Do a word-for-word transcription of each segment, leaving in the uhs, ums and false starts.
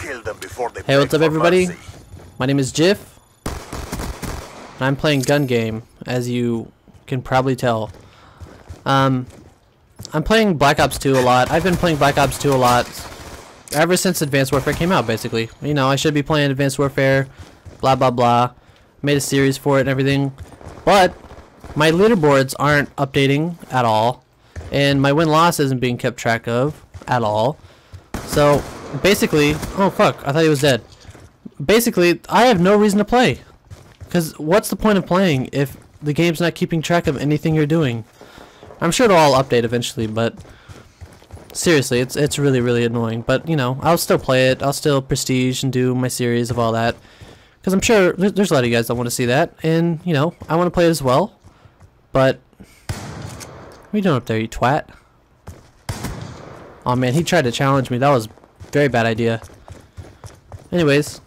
Kill them before they hey, what's up, everybody? Mercy. My name is Jif. And I'm playing Gun Game, as you can probably tell. Um, I'm playing Black Ops two a lot. I've been playing Black Ops two a lot ever since Advanced Warfare came out, basically. You know, I should be playing Advanced Warfare, blah, blah, blah. Made a series for it and everything. But my leaderboards aren't updating at all. And my win-loss isn't being kept track of at all. So, basically... Oh, fuck. I thought he was dead. Basically, I have no reason to play. Because what's the point of playing if the game's not keeping track of anything you're doing? I'm sure it'll all update eventually, but... Seriously, it's it's really, really annoying. But, you know, I'll still play it. I'll still prestige and do my series of all that. Because I'm sure there's a lot of you guys that want to see that. And, you know, I want to play it as well. But... What are you doing up there, you twat? Oh man, he tried to challenge me. That was a very bad idea. Anyways,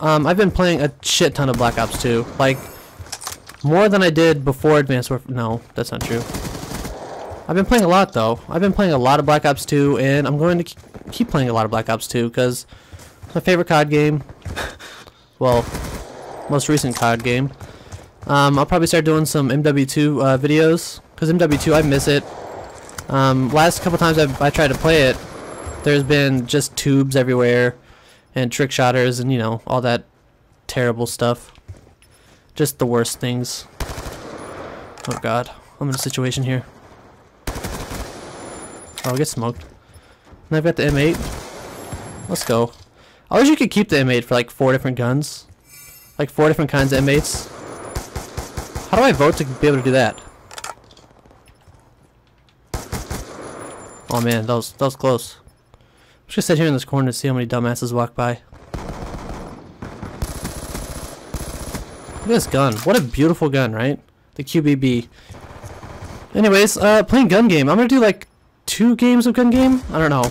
um, I've been playing a shit ton of Black Ops two. Like, more than I did before Advanced Warfare. No, that's not true. I've been playing a lot, though. I've been playing a lot of Black Ops two, and I'm going to keep playing a lot of Black Ops two, because it's my favorite C O D game. Well, most recent C O D game. Um, I'll probably start doing some M W two uh, videos, because M W two, I miss it. Um, last couple times I've, I tried to play it, there's been just tubes everywhere, and trick shotters, and you know, all that terrible stuff. Just the worst things. Oh god, I'm in a situation here. Oh, I get smoked. And I've got the M eight. Let's go. I wish you could keep the M eight for like four different guns. Like four different kinds of M eights. How do I vote to be able to do that? Oh man, that was, that was close. I'm just gonna sit here in this corner and see how many dumbasses walk by. Look at this gun. What a beautiful gun, right? The Q B B. Anyways, uh, playing Gun Game. I'm gonna do like two games of Gun Game? I don't know.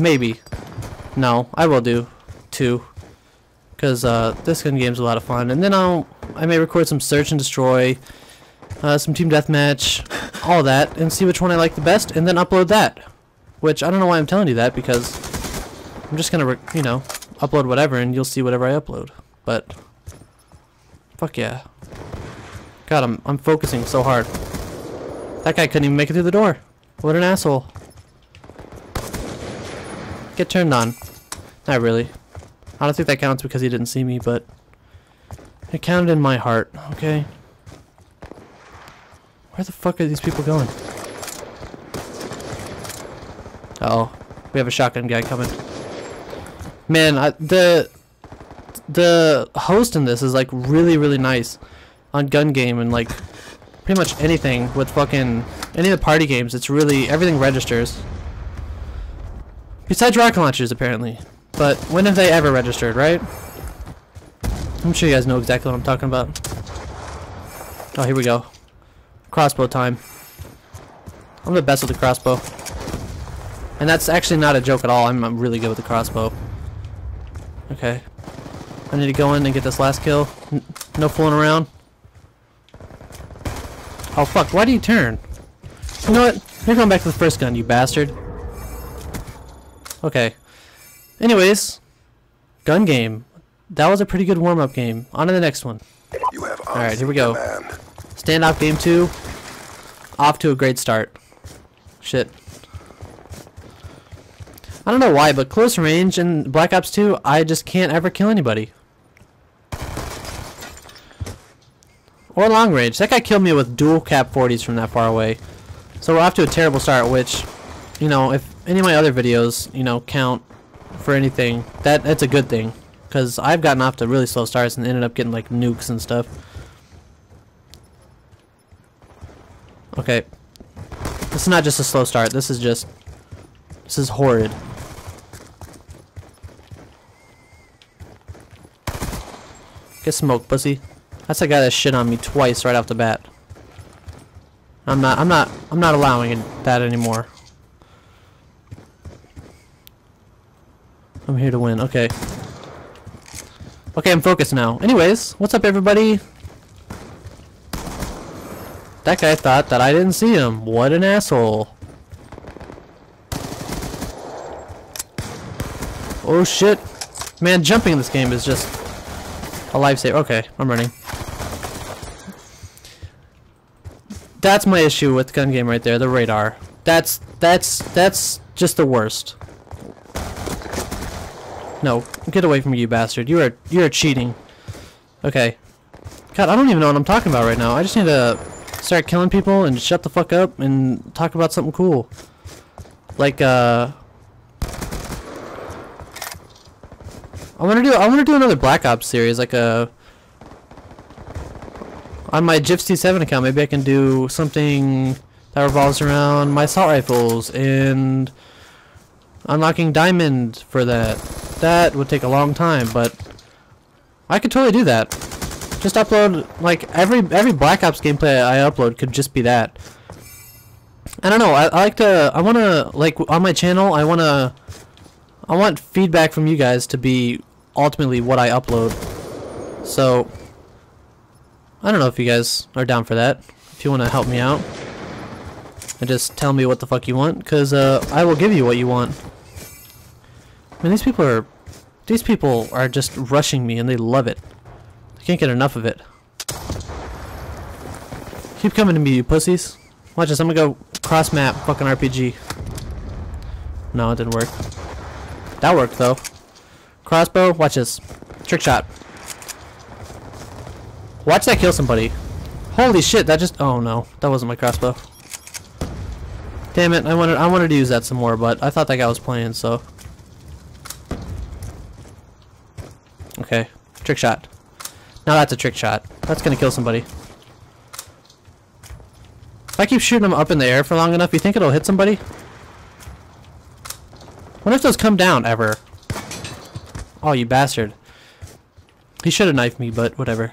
Maybe. No, I will do two. Because uh, this Gun Game's a lot of fun. And then I'll, I may record some Search and Destroy. Uh, some team deathmatch, all that, and see which one I like the best, and then upload that. Which, I don't know why I'm telling you that, because I'm just gonna, you know, upload whatever, and you'll see whatever I upload. But, fuck yeah. God, I'm, I'm focusing so hard. That guy couldn't even make it through the door. What an asshole. Get turned on. Not really. I don't think that counts because he didn't see me, but it counted in my heart, okay? Where the fuck are these people going? Uh-oh. We have a shotgun guy coming. Man, I, the the host in this is like really, really nice on Gun Game and like pretty much anything with fucking any of the party games. It's really, everything registers. Besides rocket launchers, apparently. But when have they ever registered, right? I'm sure you guys know exactly what I'm talking about. Oh, here we go. Crossbow time. I'm the best with the crossbow. And that's actually not a joke at all. I'm, I'm really good with the crossbow. Okay. I need to go in and get this last kill. N no fooling around. Oh fuck, why do you turn? You know what? You're going back to the first gun, you bastard. Okay. Anyways. Gun Game. That was a pretty good warm-up game. On to the next one. Alright, here we go. Standoff game two. Off to a great start. Shit. I don't know why, but close range in Black Ops two, I just can't ever kill anybody. Or long range. That guy killed me with dual cap forties from that far away. So we're off to a terrible start, which, you know, if any of my other videos, you know, count for anything, that that's a good thing. Because I've gotten off to really slow starts and ended up getting, like, nukes and stuff. Okay, this is not just a slow start, this is just, this is horrid. Get smoked, pussy. That's the guy that shit on me twice right off the bat. I'm not, I'm not, I'm not allowing it, that anymore. I'm here to win, okay. Okay, I'm focused now. Anyways, what's up everybody? That guy thought that I didn't see him. What an asshole. Oh shit! Man, jumping in this game is just a lifesaver. Okay, I'm running. That's my issue with Gun Game right there, the radar. That's, that's, that's just the worst. No, get away from me, you bastard. You are, you are cheating. Okay. God, I don't even know what I'm talking about right now. I just need to start killing people and shut the fuck up and talk about something cool. Like, uh... I want to do, I want to do another Black Ops series, like a... On my Jif C seven account, maybe I can do something that revolves around my assault rifles and unlocking diamond for that. That would take a long time, but I could totally do that. Just upload, like, every every Black Ops gameplay I upload could just be that. I don't know, I, I like to, I want to, like, on my channel, I want to, I want feedback from you guys to be ultimately what I upload. So, I don't know if you guys are down for that. If you want to help me out and just tell me what the fuck you want, because uh, I will give you what you want. I mean, these people are, these people are just rushing me and they love it. They can't get enough of it. Keep coming to me, you pussies. Watch this, I'm gonna go cross map, fucking R P G. No, it didn't work. That worked though. Crossbow, watch this. Trick shot. Watch that kill somebody. Holy shit, that just, oh no, that wasn't my crossbow. Damn it, I wanted I wanted to use that some more, but I thought that guy was playing, so. Okay, trick shot. Now that's a trick shot. That's gonna kill somebody. If I keep shooting them up in the air for long enough, you think it'll hit somebody? What if those come down ever? Oh, you bastard. He should have knifed me, but whatever.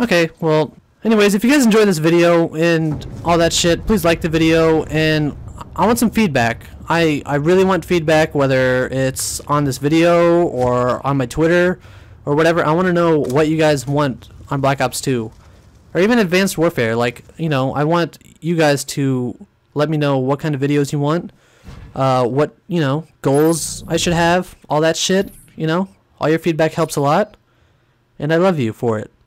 Okay, well, anyways, if you guys enjoyed this video and all that shit, please like the video, and I want some feedback. I, I really want feedback, whether it's on this video or on my Twitter or whatever. I want to know what you guys want on Black Ops two or even Advanced Warfare. Like, you know, I want you guys to let me know what kind of videos you want, uh, what, you know, goals I should have, all that shit, you know. All your feedback helps a lot, and I love you for it.